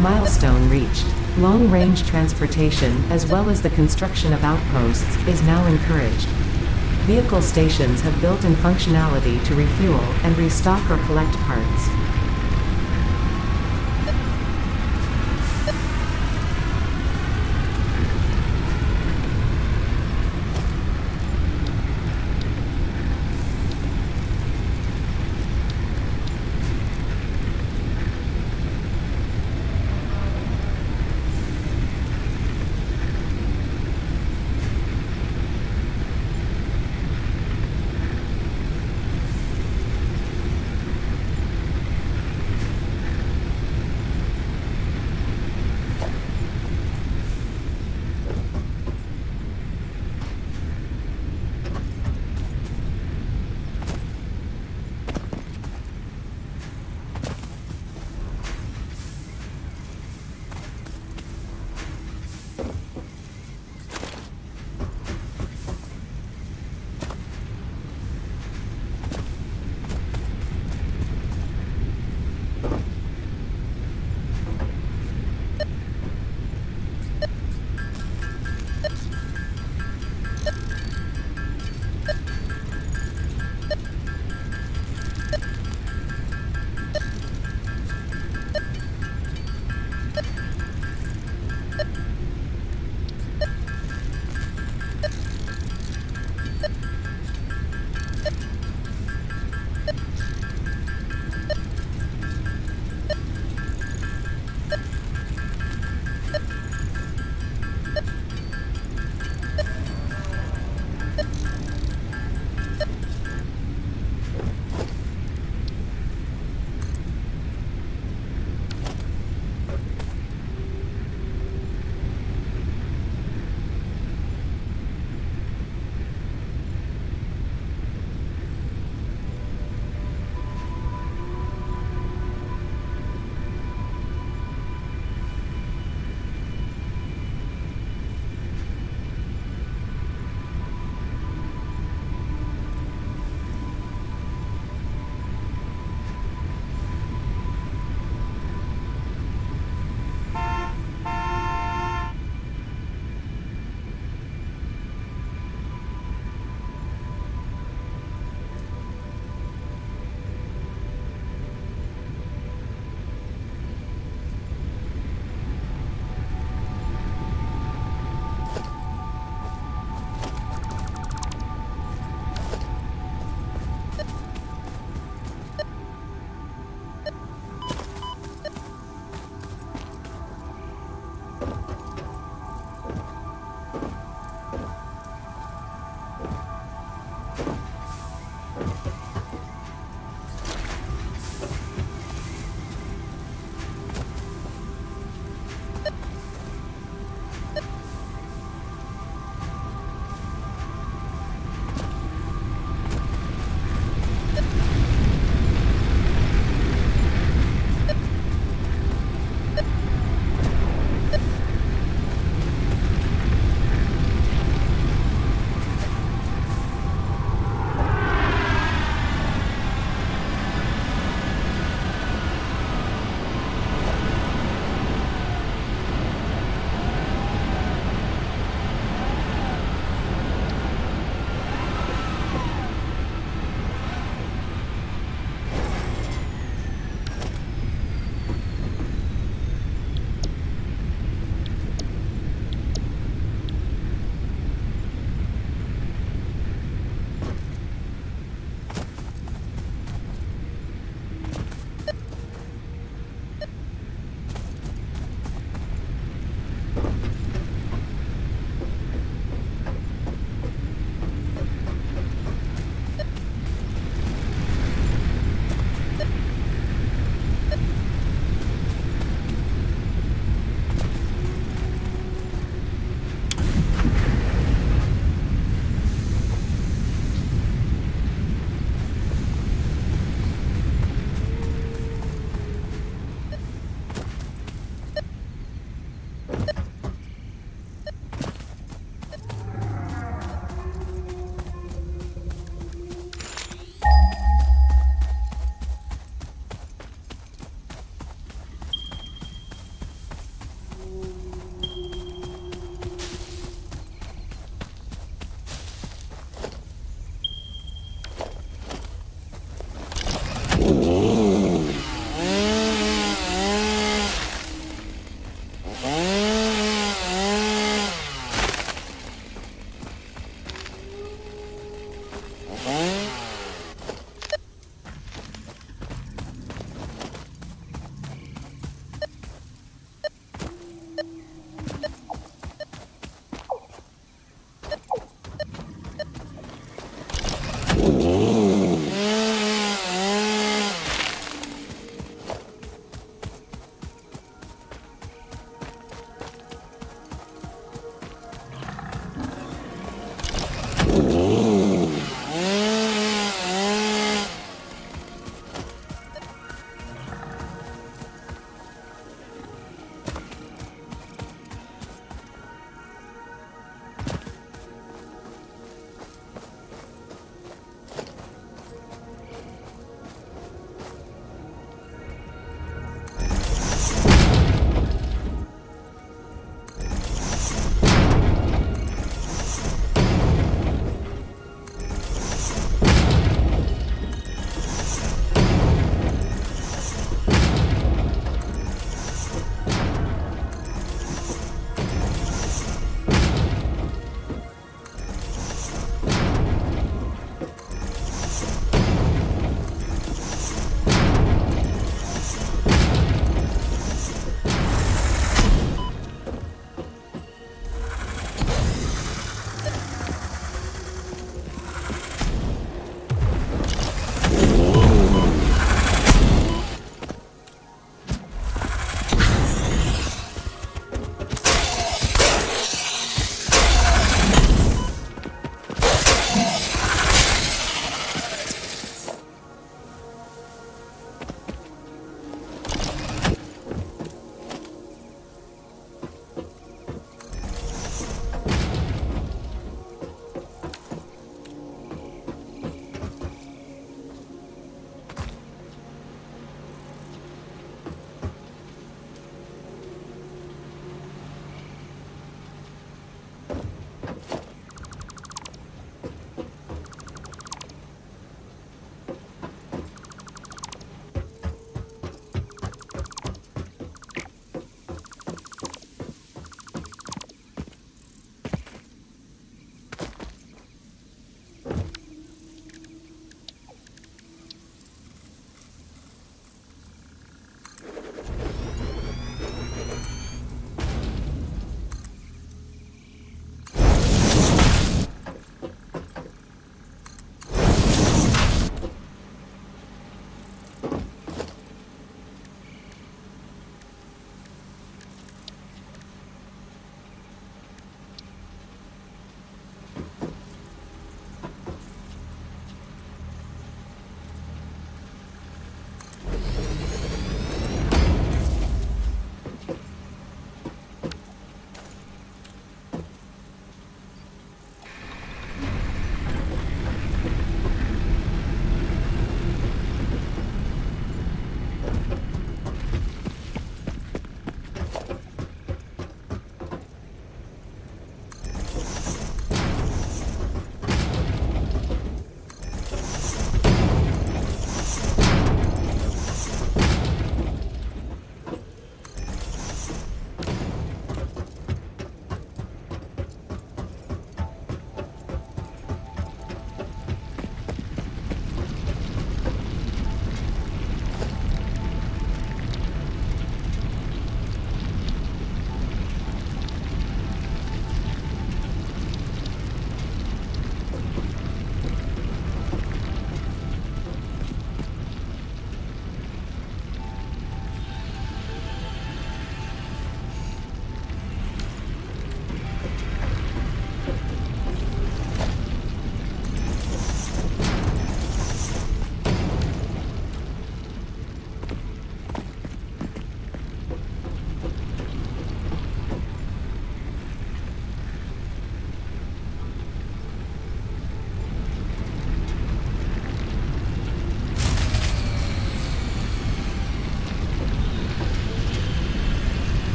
Milestone reached. Long-range transportation, as well as the construction of outposts, is now encouraged. Vehicle stations have built-in functionality to refuel and restock or collect parts.